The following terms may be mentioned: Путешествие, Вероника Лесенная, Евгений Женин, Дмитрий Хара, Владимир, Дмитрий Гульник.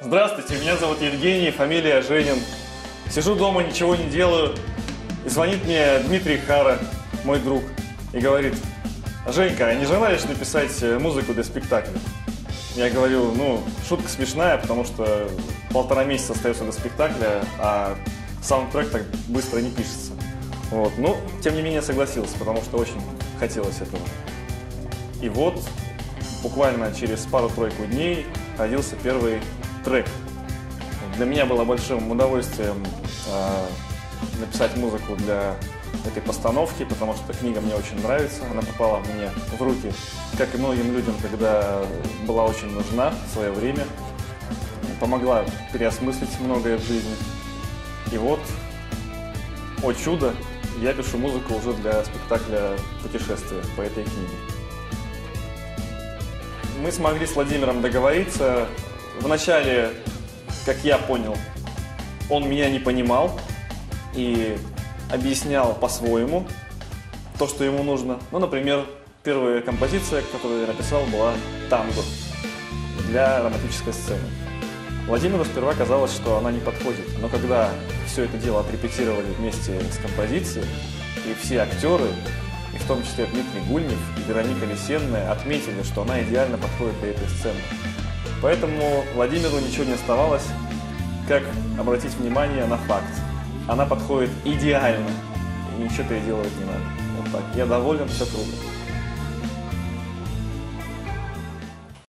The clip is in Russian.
Здравствуйте, меня зовут Евгений, фамилия Женин. Сижу дома, ничего не делаю. И звонит мне Дмитрий Хара, мой друг, и говорит: «Женька, а не желаешь написать музыку для спектакля?» Я говорю: ну, шутка смешная, потому что 1,5 месяца остается до спектакля, а саундтрек так быстро не пишется. Вот. Но, тем не менее, согласился, потому что очень хотелось этого. И вот, буквально через пару-тройку дней родился первый трек. Для меня было большим удовольствием написать музыку для этой постановки, потому что книга мне очень нравится, она попала мне в руки, как и многим людям, когда была очень нужна в свое время, помогла переосмыслить многое в жизни. И вот, о чудо, я пишу музыку уже для спектакля «Путешествие» по этой книге. Мы смогли с Владимиром договориться. Вначале, как я понял, он меня не понимал и объяснял по-своему то, что ему нужно. Ну, например, первая композиция, которую я написал, была «Танго» для романтической сцены. Владимиру сперва казалось, что она не подходит, но когда все это дело отрепетировали вместе с композицией, и все актеры, и в том числе Дмитрий Гульник и Вероника Лесенная, отметили, что она идеально подходит для этой сцены. Поэтому Владимиру ничего не оставалось, как обратить внимание на факт. Она подходит идеально, и ничего-то ей делать не надо. Вот так. Я доволен, все круто.